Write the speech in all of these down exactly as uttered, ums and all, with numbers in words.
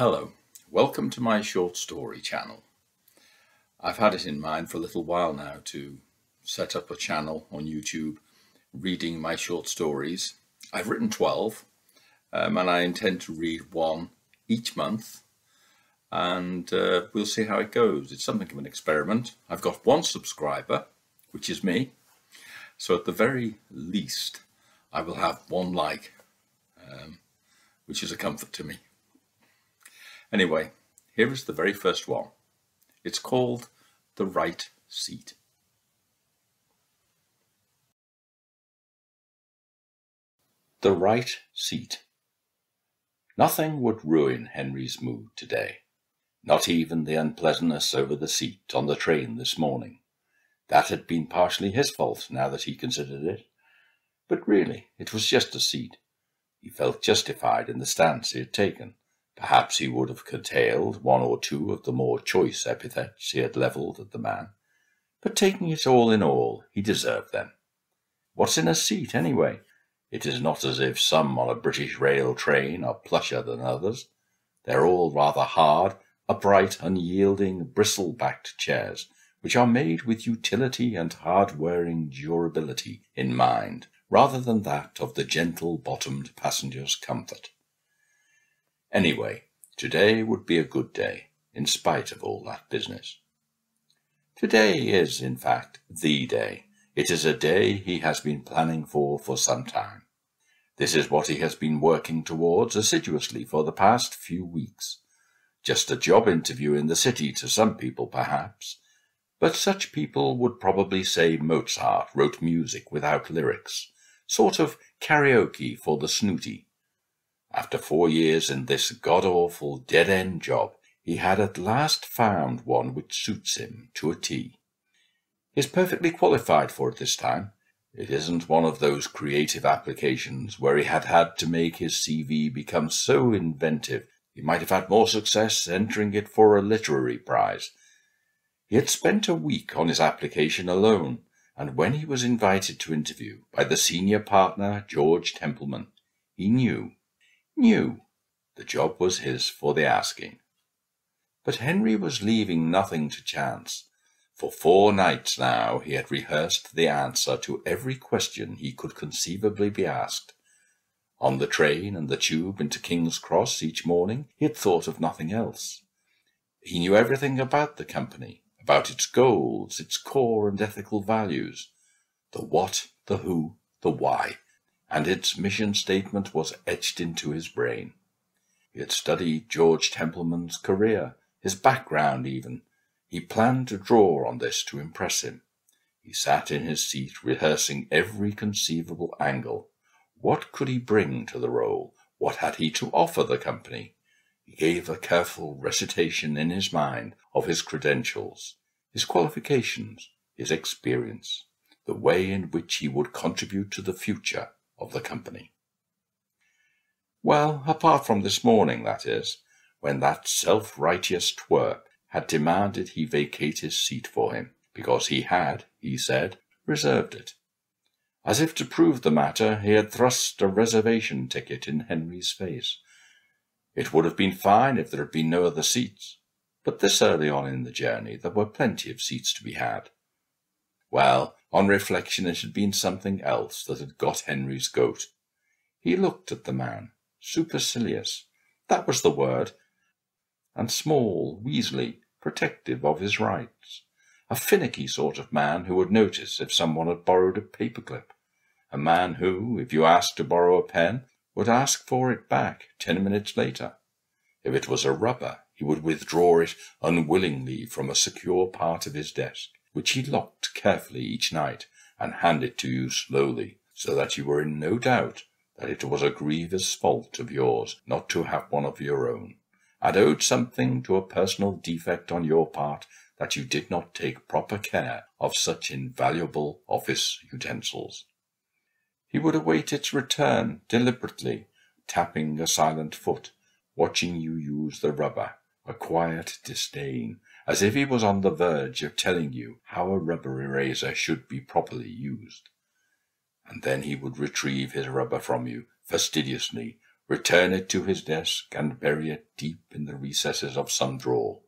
Hello, welcome to my short story channel. I've had it in mind for a little while now to set up a channel on YouTube reading my short stories. I've written twelve um, and I intend to read one each month, and uh, we'll see how it goes. It's something of an experiment. I've got one subscriber, which is me, so at the very least I will have one like, um, which is a comfort to me. Anyway, here is the very first one. It's called The Right Seat. The Right Seat. Nothing would ruin Henry's mood today, not even the unpleasantness over the seat on the train this morning. That had been partially his fault, now that he considered it. But really, it was just a seat. He felt justified in the stance he had taken. Perhaps he would have curtailed one or two of the more choice epithets he had levelled at the man, but taking it all in all, he deserved them. What's in a seat, anyway? It is not as if some on a British rail train are plusher than others. They're all rather hard, upright, unyielding, bristle-backed chairs, which are made with utility and hard-wearing durability in mind, rather than that of the gentle-bottomed passenger's comfort. Anyway, today would be a good day, in spite of all that business. Today is, in fact, the day. It is a day he has been planning for for some time. This is what he has been working towards assiduously for the past few weeks. Just a job interview in the city to some people, perhaps, but such people would probably say Mozart wrote music without lyrics, sort of karaoke for the snooty. After four years in this god-awful dead-end job, he had at last found one which suits him to a T. He is perfectly qualified for it this time. It isn't one of those creative applications where he had had to make his C V become so inventive he might have had more success entering it for a literary prize. He had spent a week on his application alone, and when he was invited to interview by the senior partner, George Templeman, he knew. Knew the job was his for the asking. But Henry was leaving nothing to chance. For four nights now he had rehearsed the answer to every question he could conceivably be asked. On the train and the tube into King's Cross each morning he had thought of nothing else. He knew everything about the company, about its goals, its core and ethical values, the what, the who, the why, and its mission statement was etched into his brain. He had studied George Templeman's career, his background even. He planned to draw on this to impress him. He sat in his seat rehearsing every conceivable angle. What could he bring to the role? What had he to offer the company? He gave a careful recitation in his mind of his credentials, his qualifications, his experience, the way in which he would contribute to the future of the company. Well, apart from this morning, that is, when that self-righteous twerp had demanded he vacate his seat for him, because he had, he said, reserved it. As if to prove the matter, he had thrust a reservation ticket in Henry's face. It would have been fine if there had been no other seats, but this early on in the journey there were plenty of seats to be had. Well, on reflection it had been something else that had got Henry's goat. He looked at the man, supercilious, that was the word, and small, weaselly, protective of his rights, a finicky sort of man who would notice if someone had borrowed a paperclip, a man who, if you asked to borrow a pen, would ask for it back ten minutes later. If it was a rubber, he would withdraw it unwillingly from a secure part of his desk, which he locked carefully each night, and handed to you slowly, so that you were in no doubt that it was a grievous fault of yours not to have one of your own, and owed something to a personal defect on your part that you did not take proper care of such invaluable office utensils. He would await its return deliberately, tapping a silent foot, watching you use the rubber, a quiet disdain, as if he was on the verge of telling you how a rubber eraser should be properly used. And then he would retrieve his rubber from you, fastidiously, return it to his desk, and bury it deep in the recesses of some drawer,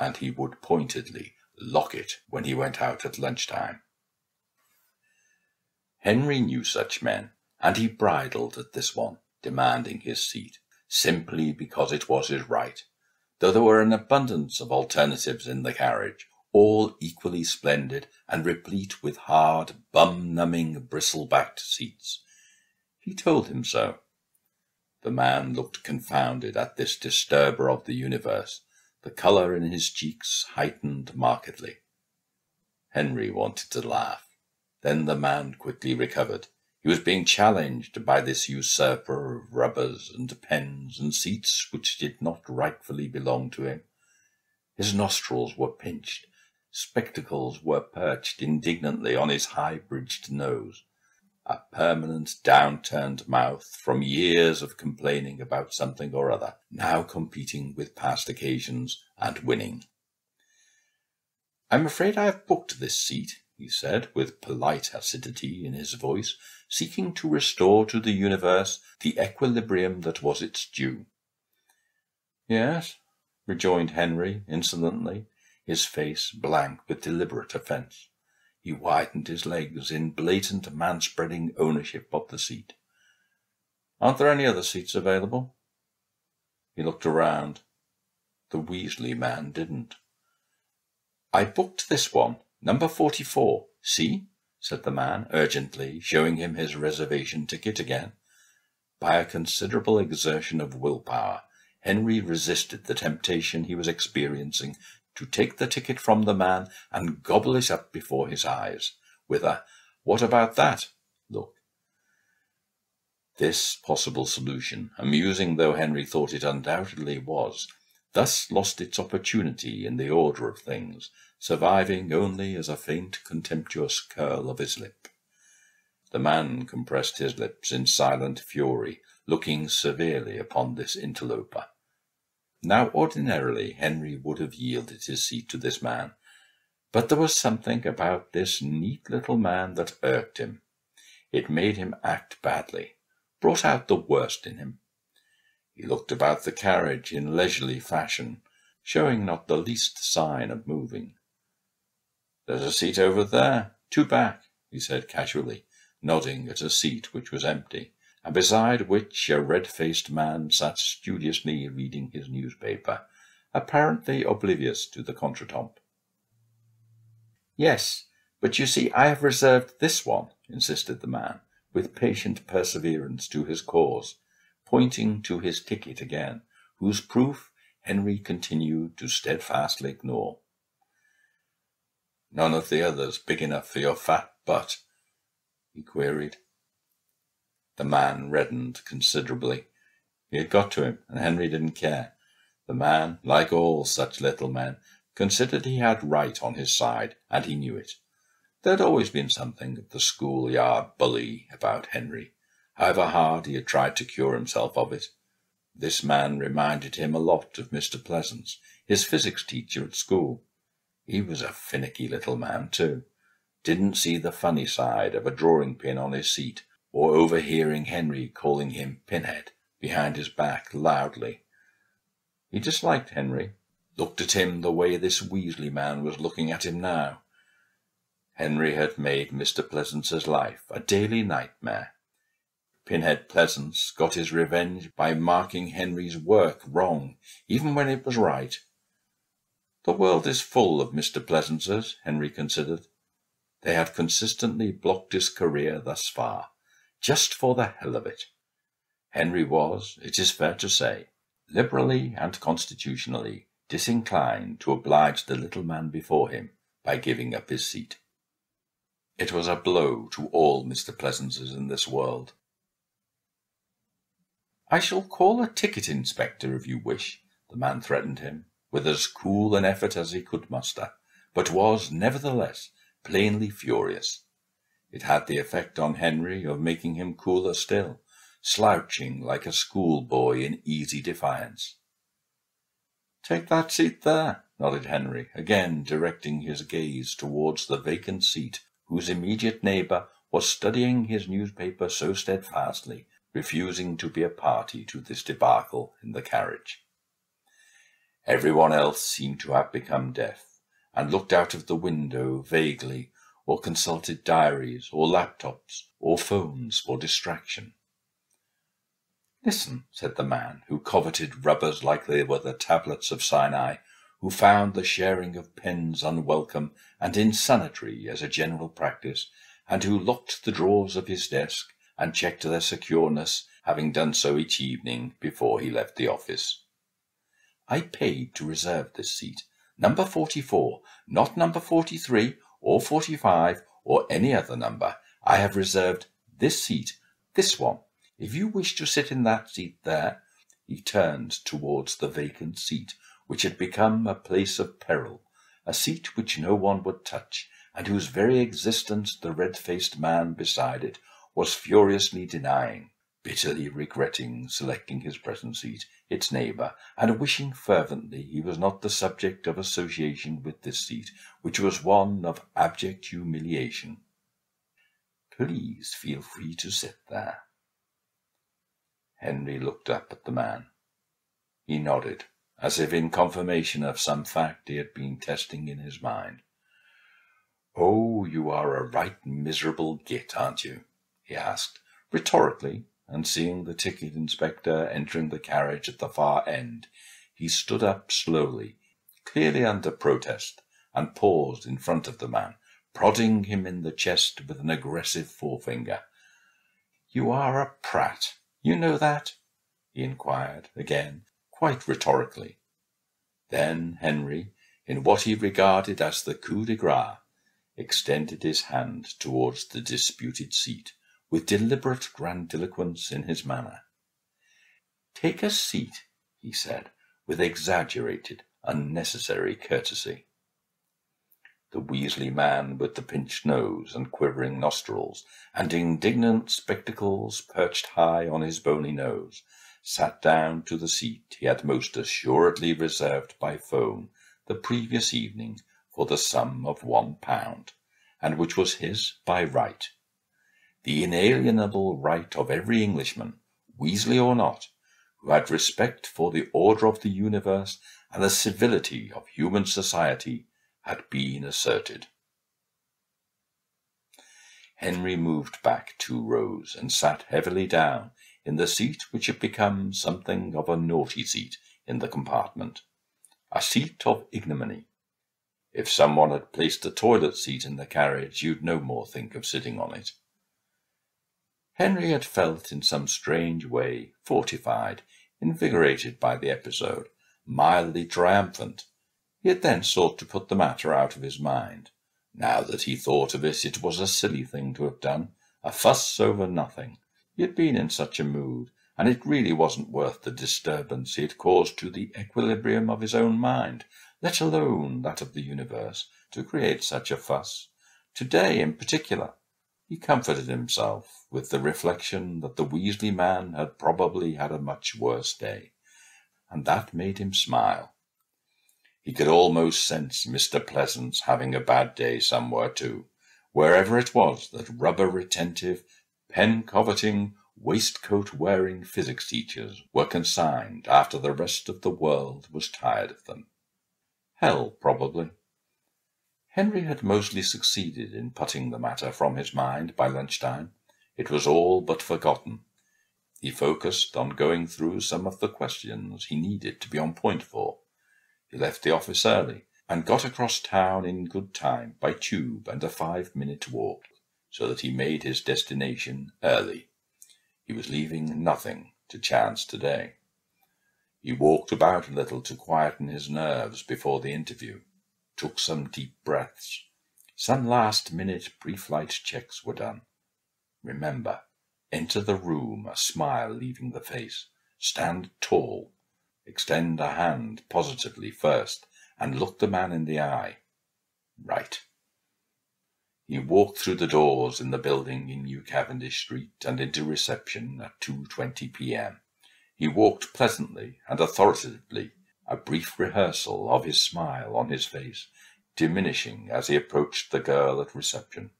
and he would pointedly lock it when he went out at lunchtime. Henry knew such men, and he bridled at this one, demanding his seat, simply because it was his right, though there were an abundance of alternatives in the carriage, all equally splendid and replete with hard, bum-numbing, bristle-backed seats. He told him so. The man looked confounded at this disturber of the universe. The colour in his cheeks heightened markedly. Henry wanted to laugh. Then the man quickly recovered. He was being challenged by this usurper of rubbers and pens and seats which did not rightfully belong to him. His nostrils were pinched. Spectacles were perched indignantly on his high-bridged nose. A permanent downturned mouth from years of complaining about something or other, now competing with past occasions and winning. "I'm afraid I have booked this seat," he said, with polite acidity in his voice, seeking to restore to the universe the equilibrium that was its due. "Yes," rejoined Henry insolently, his face blank with deliberate offence. He widened his legs in blatant man-spreading ownership of the seat. "Aren't there any other seats available?" He looked around. The Weasley man didn't. "I booked this one, number forty-four. See?" said the man urgently, showing him his reservation ticket again. By a considerable exertion of willpower, Henry resisted the temptation he was experiencing to take the ticket from the man and gobble it up before his eyes, with a "what about that?" look. This possible solution, amusing though Henry thought it undoubtedly was, thus lost its opportunity in the order of things, surviving only as a faint contemptuous curl of his lip. The man compressed his lips in silent fury, looking severely upon this interloper. Now, ordinarily, Henry would have yielded his seat to this man, but there was something about this neat little man that irked him. It made him act badly, brought out the worst in him. He looked about the carriage in leisurely fashion, showing not the least sign of moving. "There's a seat over there, two back," he said casually, nodding at a seat which was empty, and beside which a red-faced man sat studiously reading his newspaper, apparently oblivious to the contretemps. "Yes, but you see I have reserved this one," insisted the man, with patient perseverance to his cause, pointing to his ticket again, whose proof Henry continued to steadfastly ignore. "None of the others big enough for your fat butt?" he queried. The man reddened considerably. He had got to him, and Henry didn't care. The man, like all such little men, considered he had right on his side, and he knew it. There had always been something of the schoolyard bully about Henry, however hard he had tried to cure himself of it. This man reminded him a lot of Mister Pleasance, his physics teacher at school. He was a finicky little man, too. Didn't see the funny side of a drawing-pin on his seat, or overhearing Henry calling him Pinhead behind his back loudly. He disliked Henry, looked at him the way this Weasley man was looking at him now. Henry had made Mister Pleasance's life a daily nightmare. Pinhead Pleasance got his revenge by marking Henry's work wrong, even when it was right. The world is full of Mister Pleasances, Henry considered. They had consistently blocked his career thus far, just for the hell of it. Henry was, it is fair to say, liberally and constitutionally disinclined to oblige the little man before him by giving up his seat. It was a blow to all Mister Pleasances in this world. "I shall call a ticket inspector if you wish," the man threatened him, with as cool an effort as he could muster, but was, nevertheless, plainly furious. It had the effect on Henry of making him cooler still, slouching like a schoolboy in easy defiance. "Take that seat there," nodded Henry, again directing his gaze towards the vacant seat whose immediate neighbour was studying his newspaper so steadfastly refusing to be a party to this debacle in the carriage. Everyone else seemed to have become deaf, and looked out of the window vaguely, or consulted diaries, or laptops, or phones for distraction. "Listen," said the man, who coveted rubbers like they were the tablets of Sinai, who found the sharing of pens unwelcome and insanitary as a general practice, and who locked the drawers of his desk and checked their secureness, having done so each evening before he left the office. "I paid to reserve this seat, number forty-four, not number forty-three, or forty-five, or any other number. I have reserved this seat, this one. If you wish to sit in that seat there," he turned towards the vacant seat, which had become a place of peril, a seat which no one would touch, and whose very existence the red-faced man beside it was furiously denying, bitterly regretting selecting his present seat, its neighbour, and wishing fervently he was not the subject of association with this seat, which was one of abject humiliation. "Please feel free to sit there." Henry looked up at the man. He nodded, as if in confirmation of some fact he had been testing in his mind. "Oh, you are a right miserable git, aren't you?" he asked, rhetorically, and seeing the ticket inspector entering the carriage at the far end, he stood up slowly, clearly under protest, and paused in front of the man, prodding him in the chest with an aggressive forefinger. "You are a prat. You know that?" he inquired again, quite rhetorically. Then Henry, in what he regarded as the coup de grace, extended his hand towards the disputed seat, with deliberate grandiloquence in his manner. "Take a seat," he said, with exaggerated, unnecessary courtesy. The Weasley man with the pinched nose and quivering nostrils, and indignant spectacles perched high on his bony nose, sat down to the seat he had most assuredly reserved by phone the previous evening for the sum of one pound, and which was his by right. The inalienable right of every Englishman, Weasley or not, who had respect for the order of the universe and the civility of human society, had been asserted. Henry moved back two rows and sat heavily down in the seat which had become something of a naughty seat in the compartment, a seat of ignominy. If someone had placed a toilet seat in the carriage, you'd no more think of sitting on it. Henry had felt in some strange way fortified, invigorated by the episode, mildly triumphant. He had then sought to put the matter out of his mind. Now that he thought of it, it was a silly thing to have done, a fuss over nothing. He had been in such a mood, and it really wasn't worth the disturbance he had caused to the equilibrium of his own mind, let alone that of the universe, to create such a fuss. Today, in particular, he comforted himself with the reflection that the Weasley man had probably had a much worse day, and that made him smile. He could almost sense Mister Pleasance having a bad day somewhere too, wherever it was that rubber-retentive, pen-coveting, waistcoat-wearing physics teachers were consigned after the rest of the world was tired of them. Hell, probably. Henry had mostly succeeded in putting the matter from his mind by lunchtime. It was all but forgotten. He focused on going through some of the questions he needed to be on point for. He left the office early, and got across town in good time by tube and a five-minute walk, so that he made his destination early. He was leaving nothing to chance today. He walked about a little to quieten his nerves before the interview, took some deep breaths. Some last-minute pre-flight checks were done. Remember, enter the room, a smile leaving the face, stand tall, extend a hand positively first, and look the man in the eye. Right. He walked through the doors in the building in New Cavendish Street and into reception at two twenty p m He walked pleasantly and authoritatively, a brief rehearsal of his smile on his face, diminishing as he approached the girl at reception.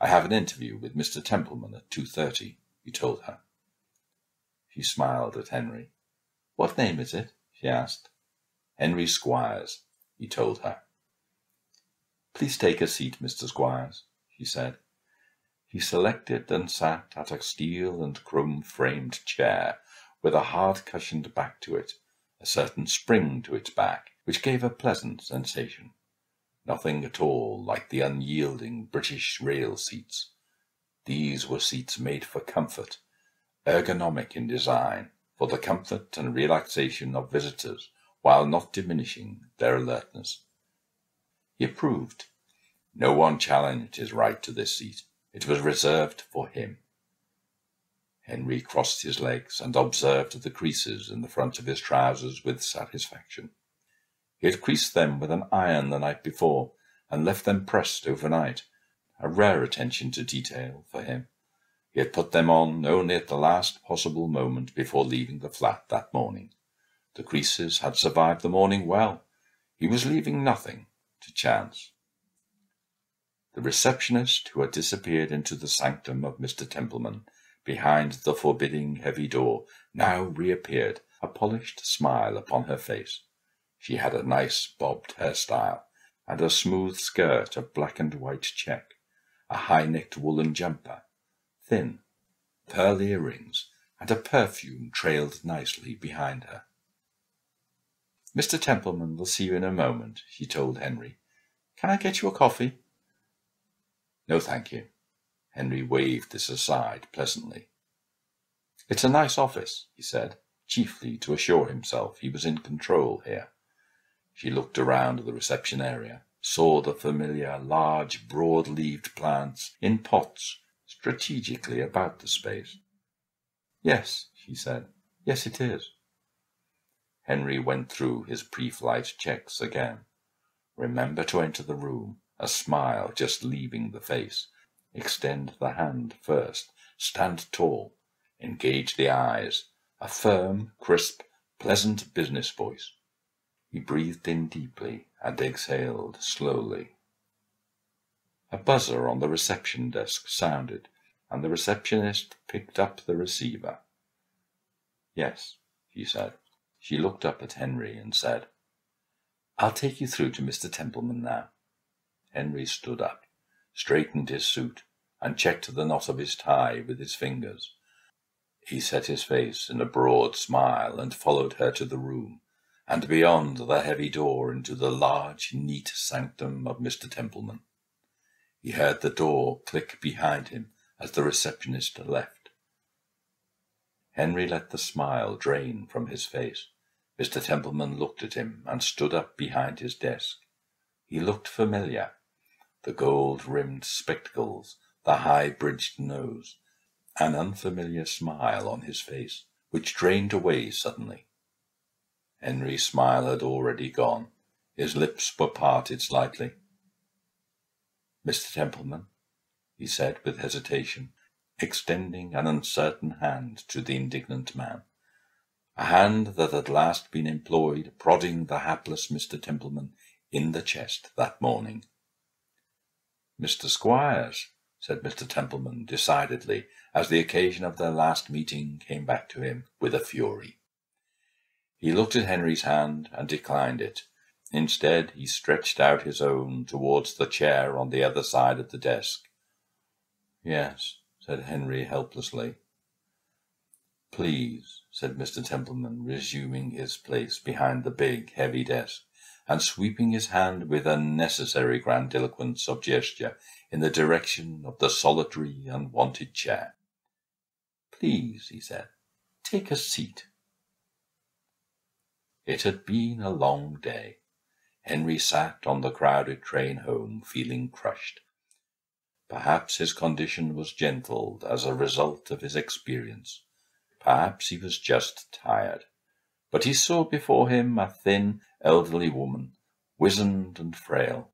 "I have an interview with Mister Templeman at two thirty. you told her. She smiled at Henry. What name is it? She asked. Henry Squires, he told her. Please take a seat, Mister Squires, she said. He selected and sat at a steel and chrome-framed chair, with a hard-cushioned back to it, a certain spring to its back, which gave a pleasant sensation. Nothing at all like the unyielding British rail seats. These were seats made for comfort, ergonomic in design, for the comfort and relaxation of visitors, while not diminishing their alertness. He approved. No one challenged his right to this seat. It was reserved for him. Henry crossed his legs and observed the creases in the front of his trousers with satisfaction. He had creased them with an iron the night before, and left them pressed overnight, a rare attention to detail for him. He had put them on only at the last possible moment before leaving the flat that morning. The creases had survived the morning well. He was leaving nothing to chance. The receptionist, who had disappeared into the sanctum of Mister Templeman, behind the forbidding heavy door, now reappeared, a polished smile upon her face. She had a nice bobbed hairstyle, and a smooth skirt of black and white check, a high-necked woolen jumper, thin, pearl earrings, and a perfume trailed nicely behind her. Mister Templeman will see you in a moment, she told Henry. Can I get you a coffee? No, thank you. Henry waved this aside pleasantly. It's a nice office, he said, chiefly to assure himself he was in control here. She looked around the reception area, saw the familiar large broad-leaved plants in pots strategically about the space. Yes, she said. Yes, it is. Henry went through his pre-flight checks again. Remember to enter the room, a smile just leaving the face. Extend the hand first, stand tall, engage the eyes, a firm, crisp, pleasant business voice. He breathed in deeply and exhaled slowly. A buzzer on the reception desk sounded, and the receptionist picked up the receiver. Yes, she said. She looked up at Henry and said, I'll take you through to Mister Templeman now. Henry stood up, straightened his suit, and checked the knot of his tie with his fingers. He set his face in a broad smile and followed her to the room, and beyond the heavy door into the large, neat sanctum of Mister Templeman. He heard the door click behind him as the receptionist left. Henry let the smile drain from his face. Mister Templeman looked at him and stood up behind his desk. He looked familiar. The gold-rimmed spectacles, the high-bridged nose, an unfamiliar smile on his face, which drained away suddenly. Henry's smile had already gone. His lips were parted slightly. Mister Templeman, he said with hesitation, extending an uncertain hand to the indignant man, a hand that had last been employed prodding the hapless Mister Templeman in the chest that morning. Mister Squires, said Mister Templeman decidedly, as the occasion of their last meeting came back to him with a fury. He looked at Henry's hand and declined it. Instead, he stretched out his own towards the chair on the other side of the desk. Yes, said Henry helplessly. Please, said Mister Templeman, resuming his place behind the big, heavy desk, and sweeping his hand with unnecessary grandiloquence of gesture in the direction of the solitary unwanted chair. Please, he said, take a seat. It had been a long day. Henry sat on the crowded train home, feeling crushed. Perhaps his condition was gentled as a result of his experience. Perhaps he was just tired. But he saw before him a thin, elderly woman, wizened and frail.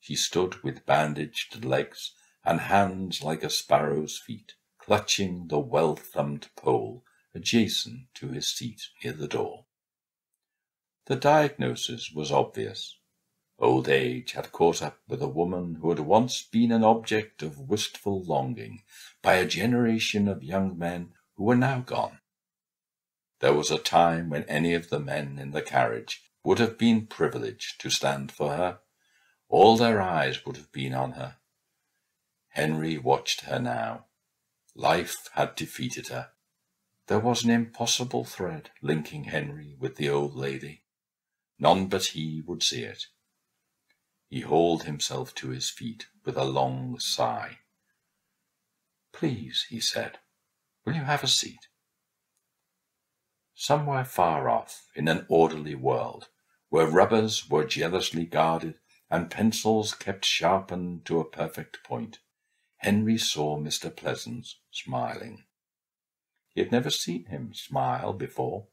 She stood with bandaged legs and hands like a sparrow's feet, clutching the well-thumbed pole adjacent to his seat near the door. The diagnosis was obvious. Old age had caught up with a woman who had once been an object of wistful longing by a generation of young men who were now gone. There was a time when any of the men in the carriage would have been privileged to stand for her. All their eyes would have been on her. Henry watched her now. Life had defeated her. There was an impossible thread linking Henry with the old lady. None but he would see it. He hauled himself to his feet with a long sigh. "Please," he said, "will you have a seat?" Somewhere far off, in an orderly world, where rubbers were jealously guarded and pencils kept sharpened to a perfect point, Henry saw Mister Pleasance smiling. He had never seen him smile before.